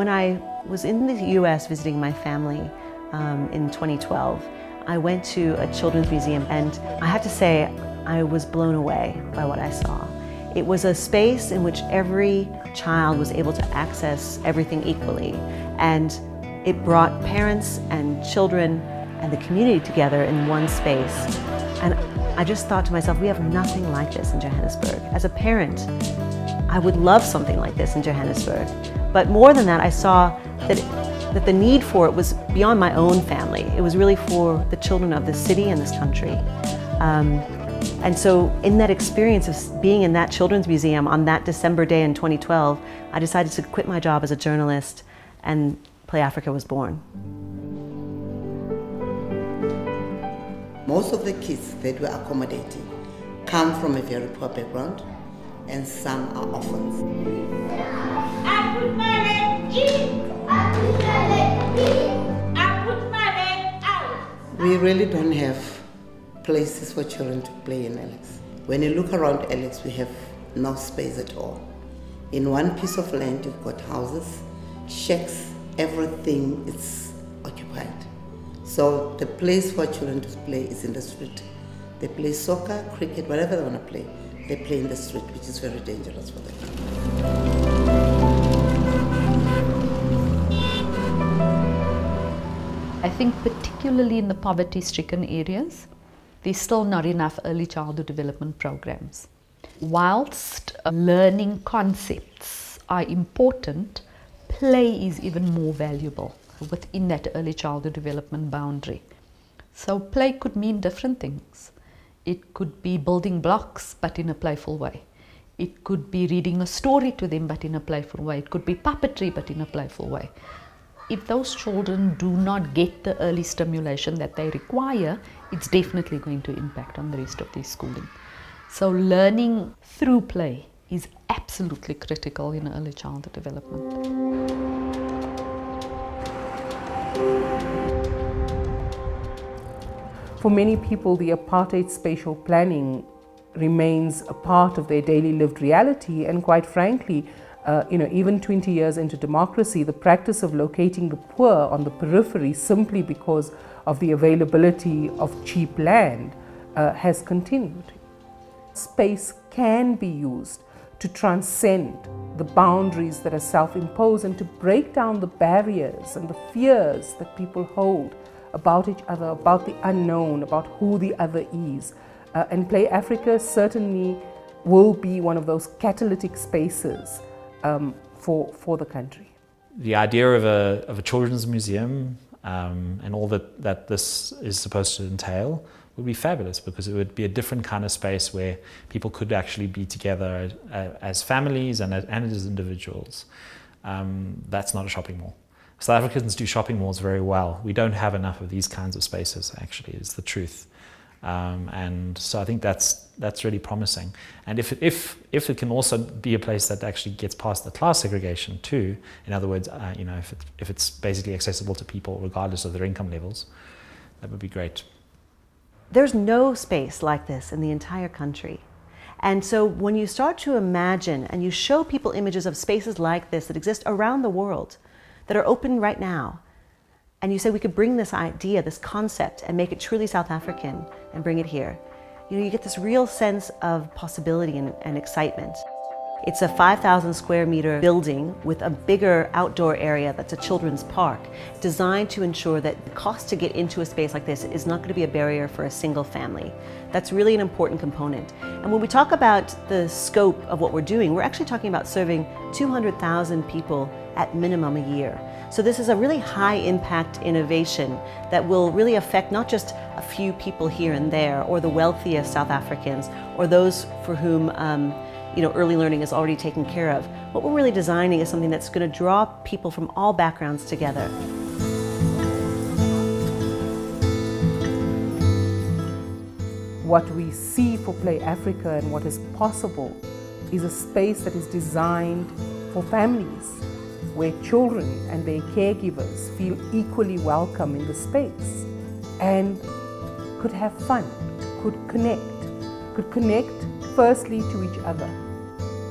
When I was in the US visiting my family in 2012, I went to a children's museum, and I have to say I was blown away by what I saw. It was a space in which every child was able to access everything equally, and it brought parents and children and the community together in one space. And I just thought to myself, we have nothing like this in Johannesburg. As a parent, I would love something like this in Johannesburg. But more than that, I saw that the need for it was beyond my own family. It was really for the children of this city and this country. And so in that experience of being in that children's museum on that December day in 2012, I decided to quit my job as a journalist, and Play Africa was born. Most of the kids that we're accommodating come from a very poor background, and some are orphans. We really don't have places for children to play in Alex. When you look around Alex, we have no space at all. In one piece of land, you've got houses, shacks, everything is occupied. So the place for children to play is in the street. They play soccer, cricket, whatever they want to play. They play in the street, which is very dangerous for them. I think particularly in the poverty-stricken areas, there's still not enough early childhood development programs. Whilst learning concepts are important, play is even more valuable within that early childhood development boundary. So play could mean different things. It could be building blocks, but in a playful way. It could be reading a story to them, but in a playful way. It could be puppetry, but in a playful way. If those children do not get the early stimulation that they require, it's definitely going to impact on the rest of their schooling. So learning through play is absolutely critical in early childhood development. For many people, the apartheid spatial planning remains a part of their daily lived reality, and quite frankly, even 20 years into democracy, the practice of locating the poor on the periphery simply because of the availability of cheap land has continued. Space can be used to transcend the boundaries that are self-imposed and to break down the barriers and the fears that people hold about each other, about the unknown, about who the other is. And Play Africa certainly will be one of those catalytic spaces for the country. The idea of a children's museum and all that this is supposed to entail would be fabulous, because it would be a different kind of space where people could actually be together as families and as individuals. That's not a shopping mall. South Africans do shopping malls very well. We don't have enough of these kinds of spaces, actually, is the truth. And so I think that's really promising. And if it can also be a place that actually gets past the class segregation too, in other words, if it's basically accessible to people regardless of their income levels, that would be great. There's no space like this in the entire country. And so when you start to imagine and you show people images of spaces like this that exist around the world, that are open right now, and you say we could bring this idea, this concept, and make it truly South African and bring it here, you get this real sense of possibility and excitement. It's a 5,000 square meter building with a bigger outdoor area that's a children's park, designed to ensure that the cost to get into a space like this is not going to be a barrier for a single family. That's really an important component. And when we talk about the scope of what we're doing, we're actually talking about serving 200,000 people at minimum a year. So this is a really high impact innovation that will really affect not just a few people here and there, or the wealthiest South Africans, or those for whom early learning is already taken care of. What we're really designing is something that's going to draw people from all backgrounds together. What we see for Play Africa and what is possible is a space that is designed for families, where children and their caregivers feel equally welcome in the space and could have fun, could connect firstly to each other,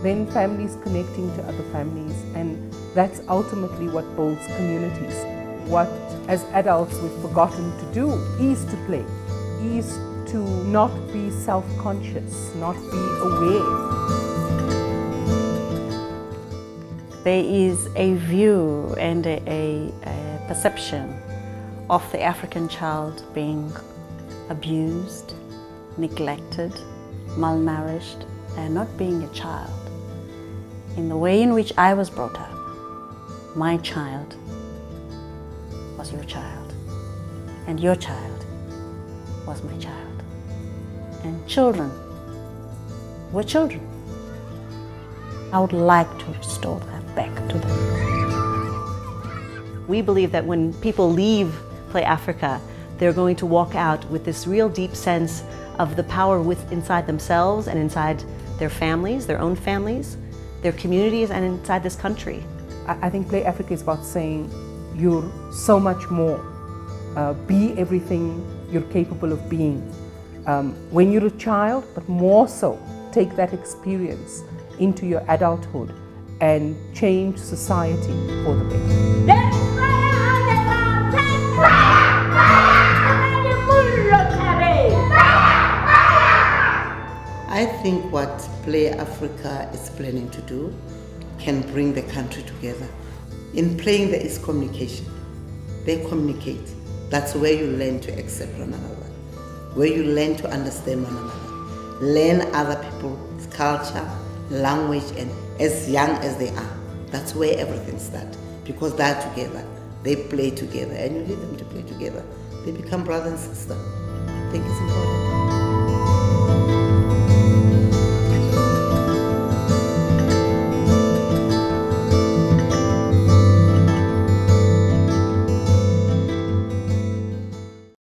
then families connecting to other families, and That's ultimately what builds communities. What, as adults, we've forgotten to do is to play, is to not be self-conscious, not be aware. There is a view and a perception of the African child being abused, neglected, malnourished, and not being a child. In the way in which I was brought up, my child was your child, and your child was my child. And children were children. I would like to restore that back to them. We believe that when people leave Play Africa, they're going to walk out with this real deep sense of the power inside themselves and inside their families, their own families, their communities, and inside this country. I think Play Africa is about saying you're so much more. Be everything you're capable of being. When you're a child, but more so, take that experience into your adulthood and change society for the better. I think what Play Africa is planning to do can bring the country together. In playing, there is communication. They communicate. That's where you learn to accept one another, where you learn to understand one another, learn other people's culture, language, and as young as they are. That's where everything starts, because they're together. They play together, and you need them to play together. They become brother and sister. I think it's important.